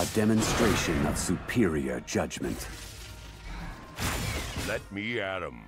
A demonstration of superior judgment. Let me at him.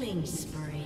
Killing spree.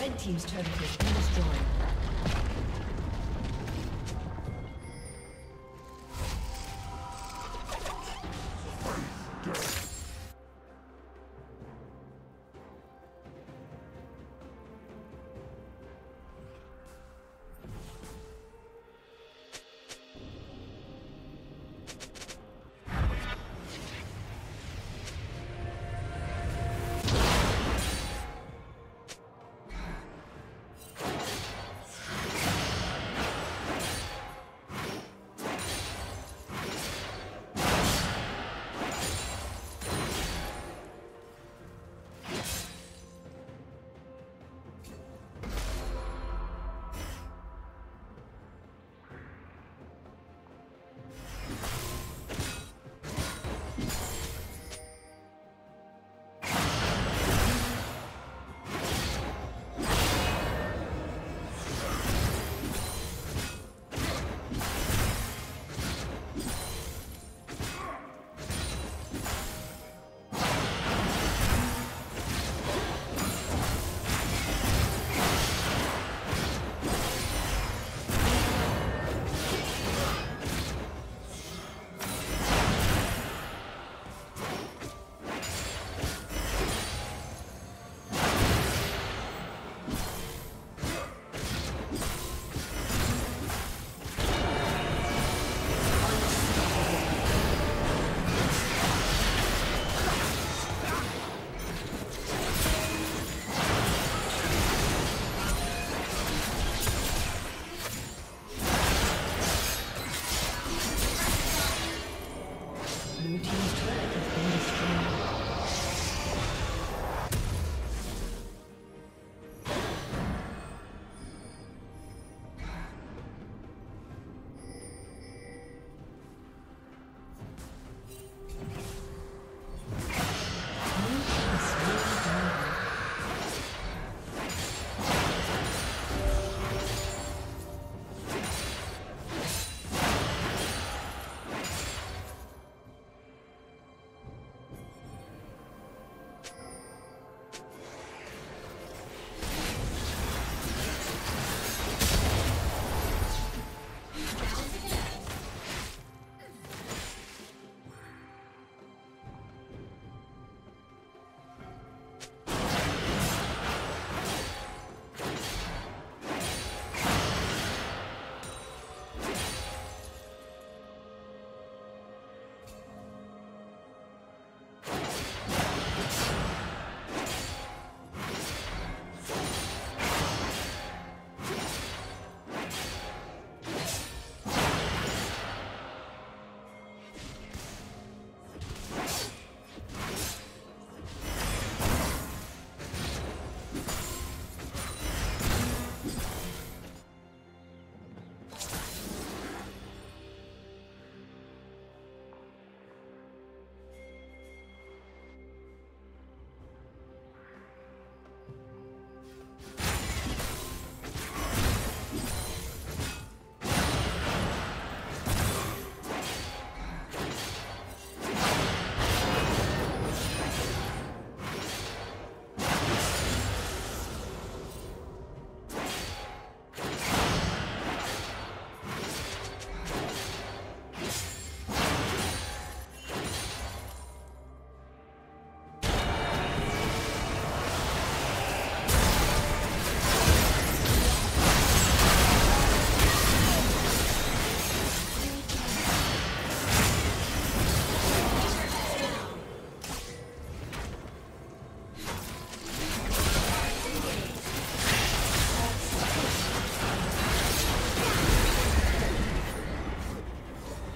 Red team's turret has been destroyed.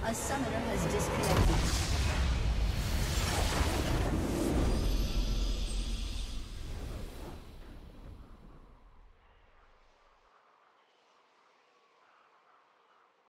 A summoner has disconnected.